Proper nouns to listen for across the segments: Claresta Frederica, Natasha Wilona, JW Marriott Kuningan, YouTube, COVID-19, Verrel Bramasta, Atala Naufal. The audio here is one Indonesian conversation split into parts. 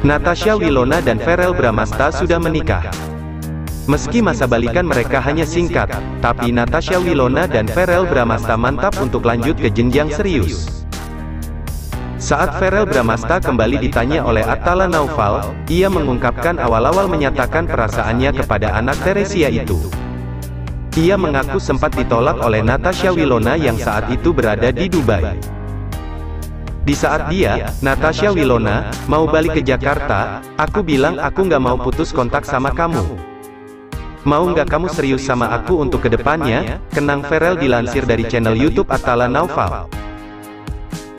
Natasha Wilona dan Verrel Bramasta sudah menikah. Meski masa balikan mereka hanya singkat, tapi Natasha Wilona dan Verrel Bramasta mantap untuk lanjut ke jenjang serius. Saat Verrel Bramasta kembali ditanya oleh Atala Naufal, ia mengungkapkan awal-awal menyatakan perasaannya kepada anak Teresia itu. Ia mengaku sempat ditolak oleh Natasha Wilona yang saat itu berada di Dubai. Di saat dia, Natasha Wilona, mau balik ke Jakarta, aku bilang aku nggak mau putus kontak sama kamu. Mau nggak kamu serius sama aku untuk kedepannya, kenang Verrel dilansir dari channel YouTube Atala Naufal.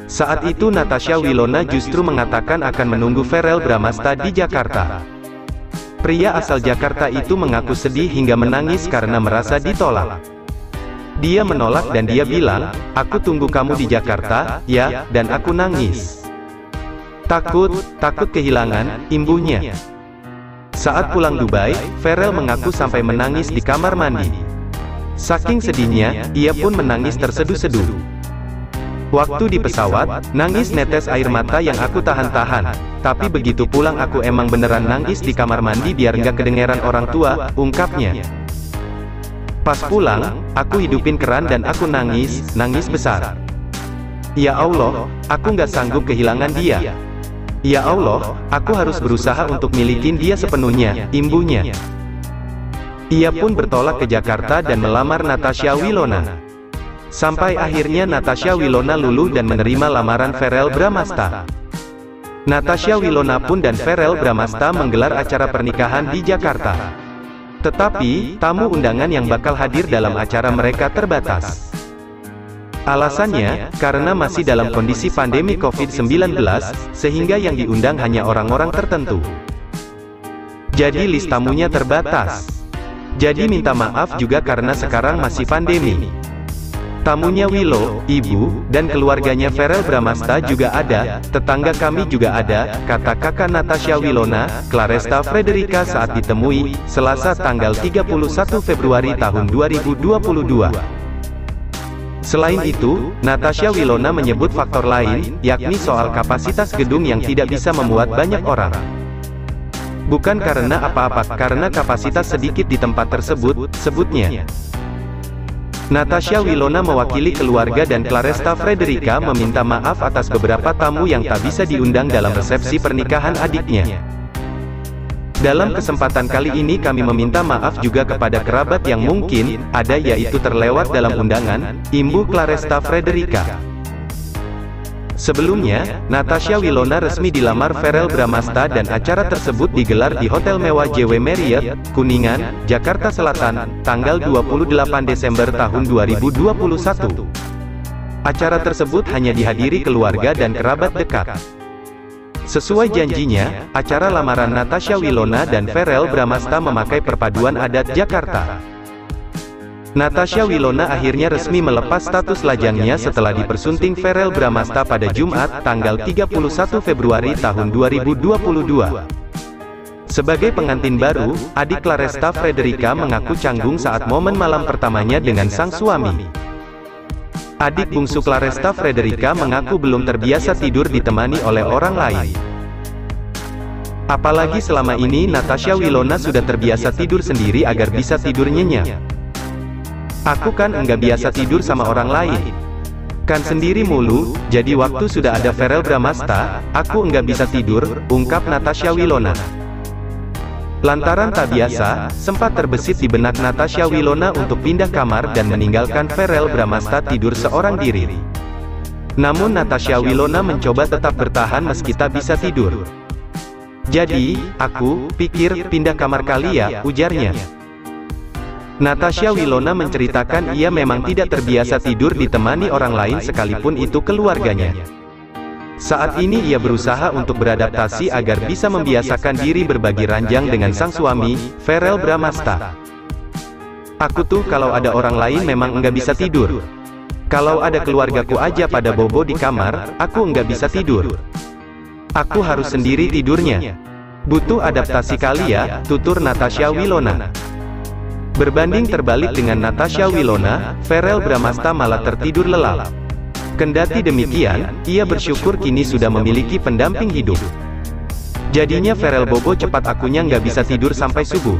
Saat itu Natasha Wilona justru mengatakan akan menunggu Verrel Bramasta di Jakarta. Pria asal Jakarta itu mengaku sedih hingga menangis karena merasa ditolak. Dia menolak dan dia bilang, aku tunggu kamu di Jakarta, ya, dan aku nangis. Takut kehilangan, imbuhnya. Saat pulang Dubai, Verrel mengaku sampai menangis di kamar mandi. Saking sedihnya, ia pun menangis terseduh-seduh. Waktu di pesawat, nangis netes air mata yang aku tahan-tahan. Tapi begitu pulang aku emang beneran nangis di kamar mandi biar nggak kedengeran orang tua, ungkapnya. Pas pulang, aku hidupin keran dan aku nangis besar. Ya Allah, aku nggak sanggup kehilangan dia. Ya Allah, aku harus berusaha untuk milikin dia sepenuhnya, imbuhnya. Ia pun bertolak ke Jakarta dan melamar Natasha Wilona. Sampai akhirnya Natasha Wilona luluh dan menerima lamaran Verrel Bramasta. Natasha Wilona pun dan Verrel Bramasta menggelar acara pernikahan di Jakarta. Tetapi, tamu undangan yang bakal hadir dalam acara mereka terbatas. Alasannya, karena masih dalam kondisi pandemi COVID-19, sehingga yang diundang hanya orang-orang tertentu. Jadi list tamunya terbatas. Jadi minta maaf juga karena sekarang masih pandemi. Tamunya Willow, ibu, dan keluarganya Verrel Bramasta juga ada, tetangga kami juga ada, kata kakak Natasha Wilona, Claresta Frederica saat ditemui, Selasa tanggal 31 Februari tahun 2022. Selain itu, Natasha Wilona menyebut faktor lain, yakni soal kapasitas gedung yang tidak bisa memuat banyak orang. Bukan karena apa-apa, karena kapasitas sedikit di tempat tersebut, sebutnya. Natasha Wilona mewakili keluarga dan Claresta Frederica meminta maaf atas beberapa tamu yang tak bisa diundang dalam resepsi pernikahan adiknya. Dalam kesempatan kali ini kami meminta maaf juga kepada kerabat yang mungkin ada yaitu terlewat dalam undangan, imbu Claresta Frederica. Sebelumnya, Natasha Wilona resmi dilamar Verrel Bramasta dan acara tersebut digelar di Hotel Mewah JW Marriott, Kuningan, Jakarta Selatan, tanggal 28 Desember tahun 2021. Acara tersebut hanya dihadiri keluarga dan kerabat dekat. Sesuai janjinya, acara lamaran Natasha Wilona dan Verrel Bramasta memakai perpaduan adat Jakarta. Natasha Wilona akhirnya resmi melepas status lajangnya setelah dipersunting Verrel Bramasta pada Jumat, tanggal 31 Februari tahun 2022. Sebagai pengantin baru, adik Claresta Frederica mengaku canggung saat momen malam pertamanya dengan sang suami. Adik bungsu Claresta Frederica mengaku belum terbiasa tidur ditemani oleh orang lain. Apalagi selama ini Natasha Wilona sudah terbiasa tidur sendiri agar bisa tidur nyenyak. Aku kan enggak biasa tidur sama orang lain. Kan sendiri mulu, jadi waktu sudah ada Verrel Bramasta, aku enggak bisa tidur, ungkap Natasha Wilona. Lantaran tak biasa, sempat terbesit di benak Natasha Wilona untuk pindah kamar dan meninggalkan Verrel Bramasta tidur seorang diri. Namun Natasha Wilona mencoba tetap bertahan meski tak bisa tidur. Jadi, aku pikir pindah kamar kali ya, ujarnya. Natasha Wilona menceritakan ia memang tidak terbiasa tidur ditemani orang lain sekalipun itu keluarganya. Saat ini ia berusaha untuk beradaptasi agar bisa membiasakan diri berbagi ranjang dengan sang suami, Verrel Bramasta. Aku tuh kalau ada orang lain memang nggak bisa tidur. Kalau ada keluargaku aja pada bobo di kamar, aku nggak bisa tidur. Aku harus sendiri tidurnya. Butuh adaptasi kali ya, tutur Natasha Wilona. Berbanding terbalik dengan Natasha Wilona, Verrel Bramasta malah tertidur lelap. Kendati demikian, ia bersyukur kini sudah memiliki pendamping hidup. Jadinya Verrel bobo cepat, akunya nggak bisa tidur sampai subuh.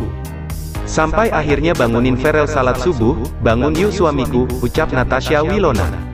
Sampai akhirnya bangunin Verrel salat subuh. "Bangun yuk suamiku," ucap Natasha Wilona.